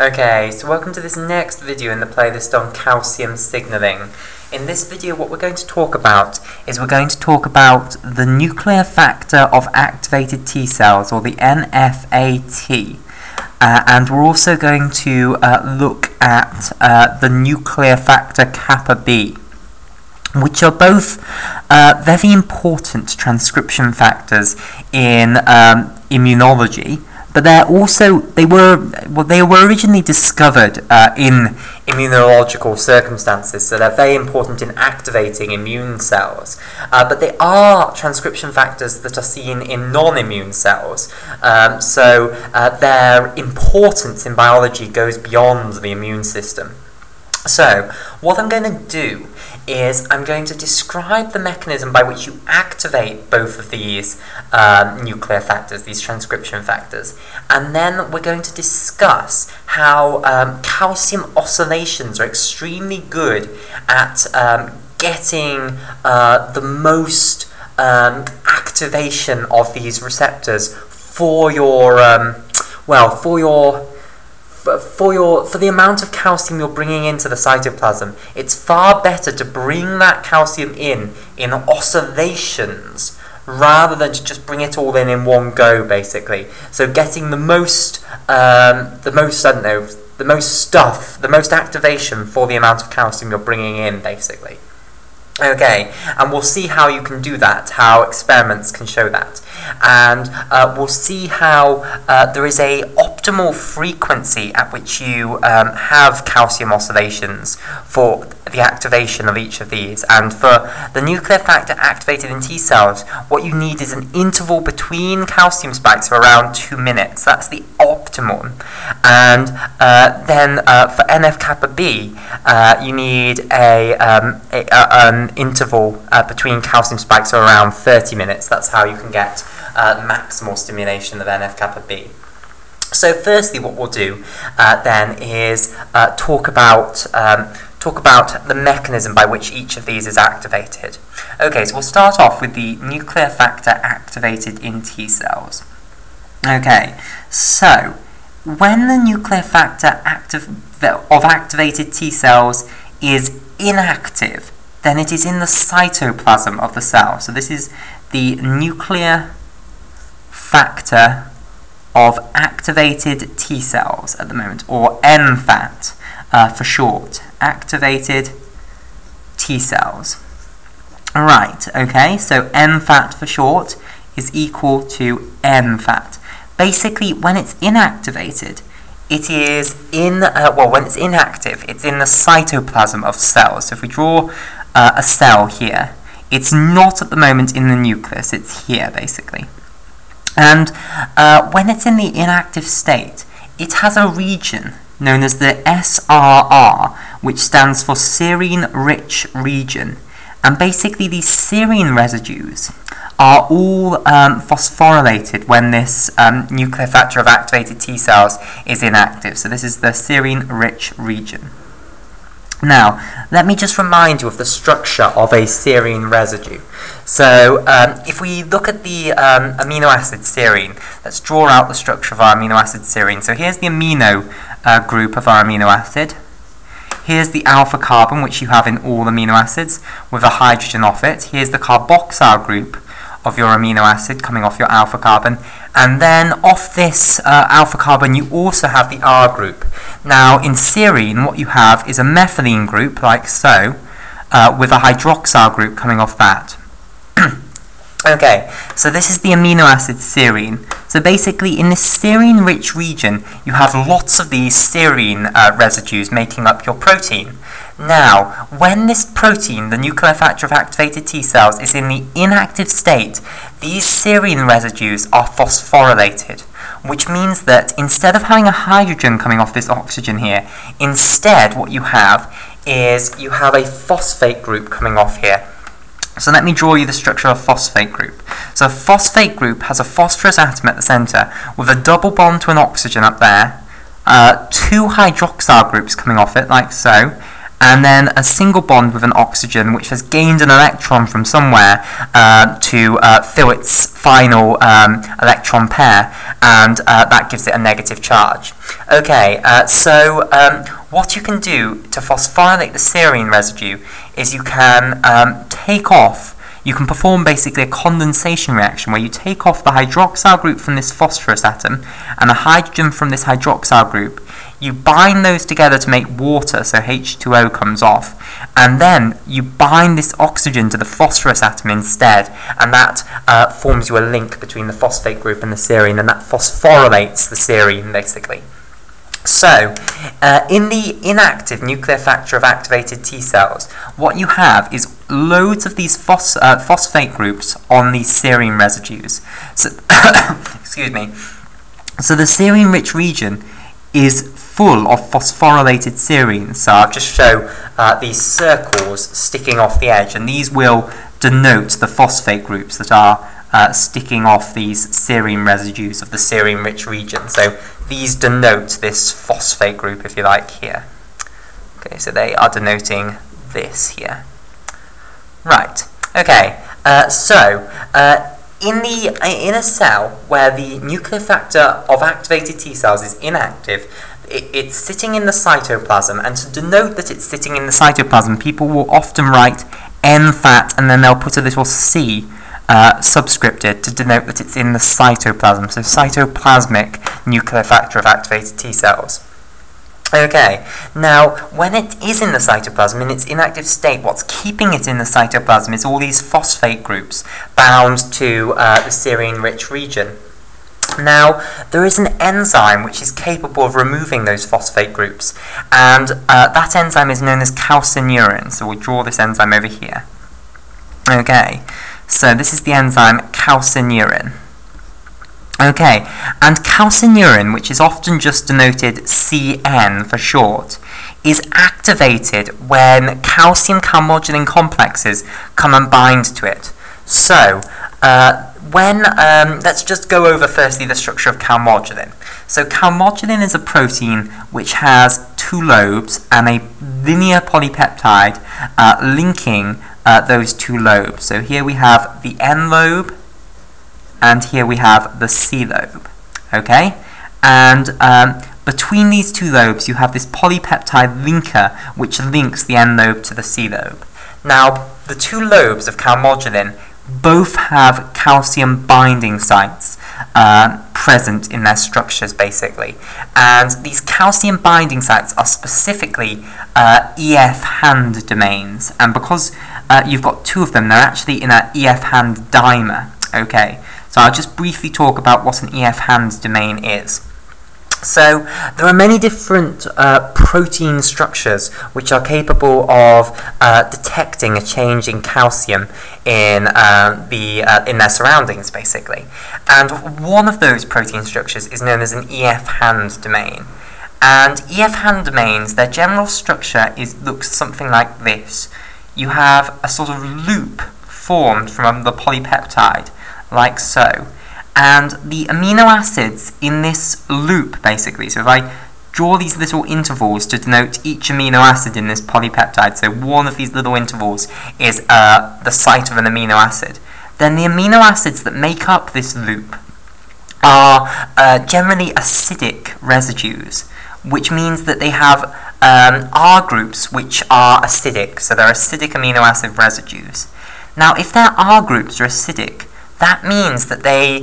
Okay, so welcome to this next video in the playlist on calcium signaling. In this video what we're going to talk about is the nuclear factor of activated T cells, or the NFAT, and we're also going to look at the nuclear factor kappa B, which are both very important transcription factors in immunology. But they're also, they were originally discovered in immunological circumstances, so they're very important in activating immune cells. But they are transcription factors that are seen in non-immune cells. So their importance in biology goes beyond the immune system. So, what I'm going to do is I'm going to describe the mechanism by which you activate both of these nuclear factors, these transcription factors, and then we're going to discuss how calcium oscillations are extremely good at getting the most activation of these receptors for your, for the amount of calcium you're bringing into the cytoplasm. It's far better to bring that calcium in oscillations rather than to just bring it all in one go, basically. So getting the most activation for the amount of calcium you're bringing in, basically. Okay, and we'll see how you can do that, how experiments can show that. And we'll see how there is an optimal frequency at which you have calcium oscillations for the activation of each of these. And for the nuclear factor activated in T cells, what you need is an interval between calcium spikes of around 2 minutes. That's the optimum. And then for NF-kappa B, you need an interval between calcium spikes of around 30 minutes. That's how you can get maximal stimulation of NF-kappa B. So firstly, what we'll do then is talk about the mechanism by which each of these is activated. Okay, so we'll start off with the nuclear factor activated in T cells. Okay, so when the nuclear factor of activated T cells is inactive, then it is in the cytoplasm of the cell. So this is the nuclear factor of activated T cells at the moment, or NFAT for short. Activated T cells. Right, okay, so NFAT for short is equal to NFAT. Basically, when it's inactivated, it is in, when it's inactive, it's in the cytoplasm of cells. So if we draw a cell here, it's not at the moment in the nucleus, it's here, basically. And when it's in the inactive state, it has a region known as the SRR, which stands for serine-rich region. And basically, these serine residues are all phosphorylated when this nuclear factor of activated T cells is inactive. So this is the serine-rich region. Now, let me just remind you of the structure of a serine residue. So, if we look at the amino acid serine, let's draw out the structure of our amino acid serine. So here's the amino group of our amino acid. Here's the alpha carbon, which you have in all amino acids, with a hydrogen off it. Here's the carboxyl group of your amino acid coming off your alpha carbon. And then off this alpha carbon, you also have the R group. Now, in serine, what you have is a methylene group, like so, with a hydroxyl group coming off that. Okay, so this is the amino acid serine. So basically, in this serine-rich region, you have lots of these serine residues making up your protein. Now, when this protein, the nuclear factor of activated T cells, is in the inactive state, these serine residues are phosphorylated, which means that instead of having a hydrogen coming off this oxygen here, instead what you have is you have a phosphate group coming off here. So let me draw you the structure of a phosphate group. So a phosphate group has a phosphorus atom at the centre with a double bond to an oxygen up there, two hydroxyl groups coming off it, like so, and then a single bond with an oxygen which has gained an electron from somewhere to fill its final electron pair, and that gives it a negative charge. Okay, so what you can do to phosphorylate the serine residue is you can take off, you can perform basically a condensation reaction where you take off the hydroxyl group from this phosphorus atom and the hydrogen from this hydroxyl group. You bind those together to make water, so H2O comes off, and then you bind this oxygen to the phosphorus atom instead, and that forms you a link between the phosphate group and the serine, and that phosphorylates the serine, basically. So, in the inactive nuclear factor of activated T cells, what you have is loads of these phosphate groups on these serine residues. So, excuse me. So the serine-rich region is full of phosphorylated serine. So I'll just show these circles sticking off the edge, and these will denote the phosphate groups that are sticking off these serine residues of the serine-rich region. So these denote this phosphate group, if you like, here. Okay, so they are denoting this here. Right. Okay. So in a cell where the nuclear factor of activated T cells is inactive, it's sitting in the cytoplasm, and to denote that it's sitting in the cytoplasm, people will often write NFAT, and then they'll put a little C subscripted to denote that it's in the cytoplasm, so cytoplasmic nuclear factor of activated T cells. Okay, now when it is in the cytoplasm, in its inactive state, what's keeping it in the cytoplasm is all these phosphate groups bound to the serine-rich region. Now, there is an enzyme which is capable of removing those phosphate groups, and that enzyme is known as calcineurin, so we'll draw this enzyme over here. Okay. So this is the enzyme calcineurin. Okay, and calcineurin, which is often just denoted CN for short, is activated when calcium-calmodulin complexes come and bind to it. So, let's just go over firstly the structure of calmodulin. So calmodulin is a protein which has two lobes and a linear polypeptide linking those two lobes. So here we have the N lobe, and here we have the C lobe. Okay, and between these two lobes you have this polypeptide linker which links the N lobe to the C lobe. Now, the two lobes of calmodulin both have calcium binding sites present in their structures, basically, and these calcium binding sites are specifically EF-hand domains, and because you've got two of them, they're actually in an EF-hand dimer. Okay, so I'll just briefly talk about what an EF-hand domain is. So there are many different protein structures which are capable of detecting a change in calcium in their surroundings, basically. And one of those protein structures is known as an EF-hand domain. And EF-hand domains, their general structure looks something like this. You have a sort of loop formed from the polypeptide, like so. And the amino acids in this loop, basically, so if I draw these little intervals to denote each amino acid in this polypeptide, so one of these little intervals is the site of an amino acid, then the amino acids that make up this loop are generally acidic residues, which means that they have R groups which are acidic, so they're acidic amino acid residues. Now, if their R groups are acidic, that means that they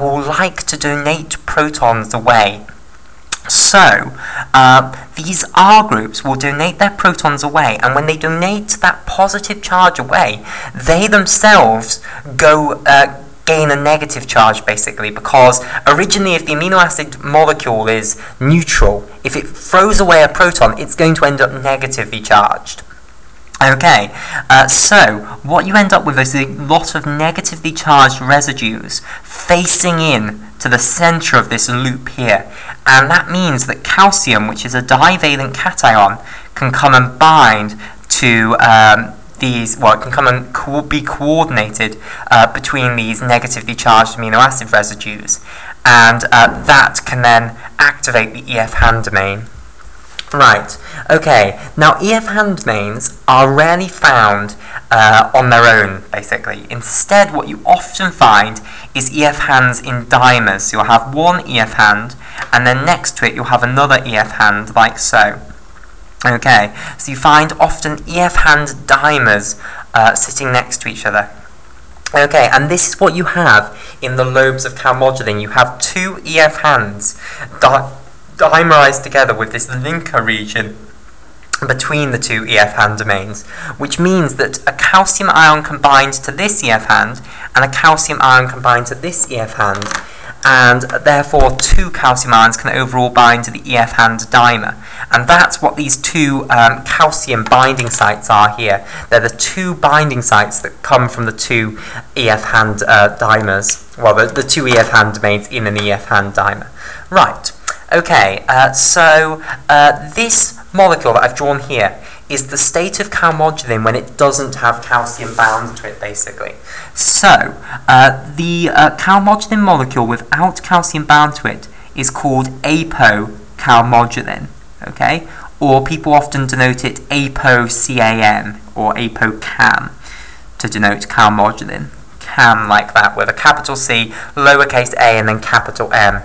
will like to donate protons away. So, these R groups will donate their protons away, and when they donate that positive charge away, they themselves go gain a negative charge, basically, because originally if the amino acid molecule is neutral, if it throws away a proton, it's going to end up negatively charged. Okay, so what you end up with is a lot of negatively charged residues facing in to the centre of this loop here, and that means that calcium, which is a divalent cation, can come and bind to these, well, it can come and be coordinated between these negatively charged amino acid residues, and that can then activate the EF-hand domain. Right, okay, now EF-hand mains are rarely found on their own, basically. Instead, what you often find is EF-hands in dimers. So you'll have one EF-hand, and then next to it you'll have another EF-hand, like so. Okay, so you find often EF-hand dimers sitting next to each other. Okay, and this is what you have in the lobes of calmodulin. You have two EF-hands dimerized together with this linker region between the two EF-hand domains, which means that a calcium ion combined to this EF-hand and a calcium ion combined to this EF-hand, and therefore two calcium ions can overall bind to the EF-hand dimer. And that's what these two calcium binding sites are here. They're the two binding sites that come from the two EF-hand dimers, well, the two EF-hand domains in an EF-hand dimer. Right. Okay, this molecule that I've drawn here is the state of calmodulin when it doesn't have calcium bound to it, basically. So, the calmodulin molecule without calcium bound to it is called apocalmodulin, okay? Or people often denote it apocam, or apocam, to denote calmodulin. Cam, like that, with a capital C, lowercase a, and then capital M.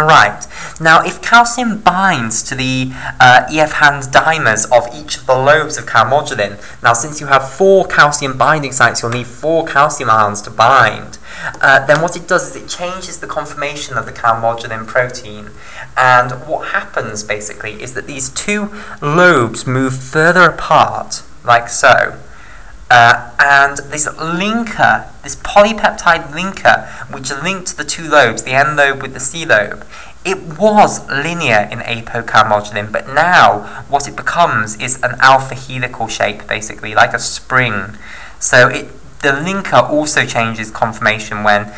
Right, now if calcium binds to the EF-hand dimers of each of the lobes of calmodulin, now since you have four calcium binding sites, you'll need four calcium ions to bind, then what it does is it changes the conformation of the calmodulin protein. And what happens basically is that these two lobes move further apart, like so. And this linker, this polypeptide linker, which linked the two lobes, the N lobe with the C lobe, it was linear in apocalmodulin, but now what it becomes is an alpha helical shape, basically, like a spring. So the linker also changes conformation when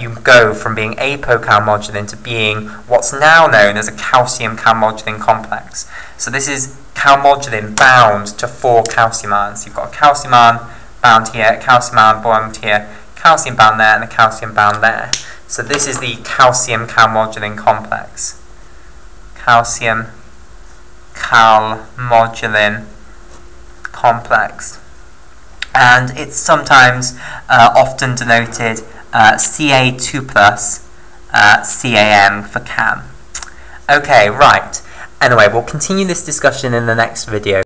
you go from being apocalmodulin to being what's now known as a calcium calmodulin complex. So this is calmodulin bound to four calcium ions. You've got a calcium ion bound here, a calcium ion bound here, calcium bound there, and a calcium bound there. So this is the calcium calmodulin complex. Calcium calmodulin complex. And it's sometimes often denoted Ca2+, Cam for cam. Okay, right. Anyway, we'll continue this discussion in the next video.